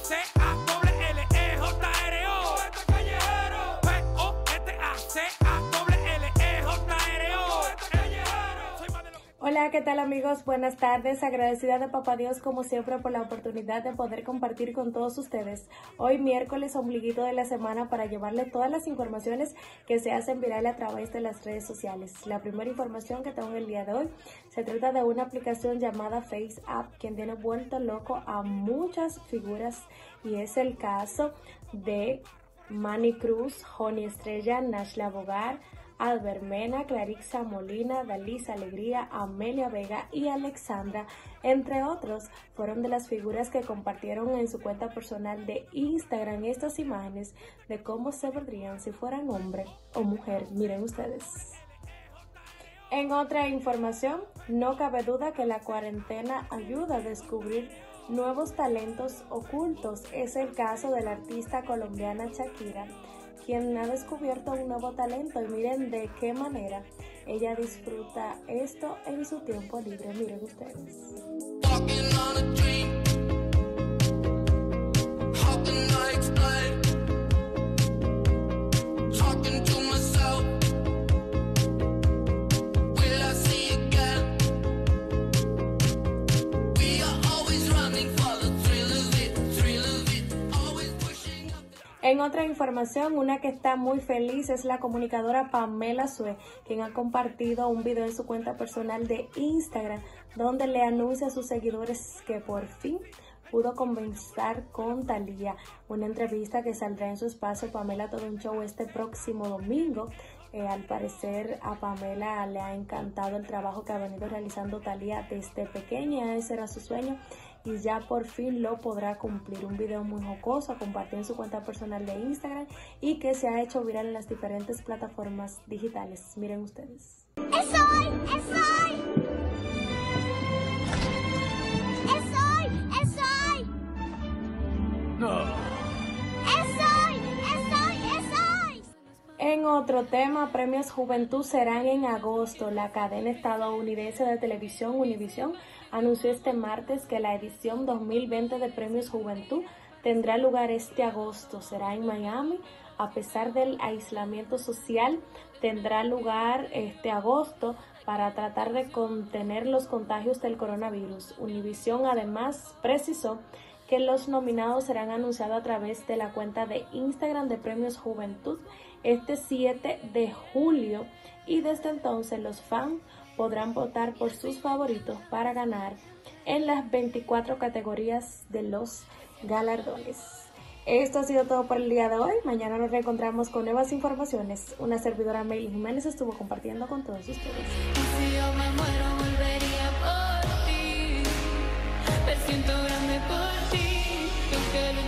F-A-C-A-L-E-J-R-O. Poeta callejero. P-O-E-T-A-C-A-L-E-J-R-O. Poeta callejero. Hola, ¿qué tal amigos? Buenas tardes. Agradecida de Papá Dios como siempre por la oportunidad de poder compartir con todos ustedes. Hoy miércoles, ombliguito de la semana, para llevarle todas las informaciones que se hacen viral a través de las redes sociales. La primera información que tengo el día de hoy se trata de una aplicación llamada FaceApp, quien tiene vuelto loco a muchas figuras, y es el caso de Manny Cruz, Johnny Estrella, Nashla Bogar, Alber Mena, Clarissa Molina, Dalisa Alegría, Amelia Vega y Alexandra, entre otros, fueron de las figuras que compartieron en su cuenta personal de Instagram estas imágenes de cómo se verían si fueran hombre o mujer. Miren ustedes. En otra información, no cabe duda que la cuarentena ayuda a descubrir nuevos talentos ocultos. Es el caso de la artista colombiana Shakira, quien ha descubierto un nuevo talento y miren de qué manera ella disfruta esto en su tiempo libre. Miren ustedes. En otra información, una que está muy feliz es la comunicadora Pamela Sue, quien ha compartido un video en su cuenta personal de Instagram, donde le anuncia a sus seguidores que por fin pudo conversar con Thalía, una entrevista que saldrá en su espacio Pamela Todo un Show este próximo domingo. Al parecer a Pamela le ha encantado el trabajo que ha venido realizando Thalía desde pequeña, ese era su sueño y ya por fin lo podrá cumplir. Un video muy jocoso compartido en su cuenta personal de Instagram y que se ha hecho viral en las diferentes plataformas digitales. Miren ustedes. ¡Es hoy! No. En otro tema, Premios Juventud serán en agosto. La cadena estadounidense de televisión Univisión anunció este martes que la edición 2020 de Premios Juventud tendrá lugar este agosto. Será en Miami. A pesar del aislamiento social, tendrá lugar este agosto para tratar de contener los contagios del coronavirus. Univisión además precisó que los nominados serán anunciados a través de la cuenta de Instagram de Premios Juventud este 7 de julio y desde entonces los fans podrán votar por sus favoritos para ganar en las 24 categorías de los galardones. Esto ha sido todo por el día de hoy. Mañana nos reencontramos con nuevas informaciones. Una servidora, Mailyn Jiménez, estuvo compartiendo con todos ustedes. Si yo me muero, volvería por ti. Me siento grande por ti.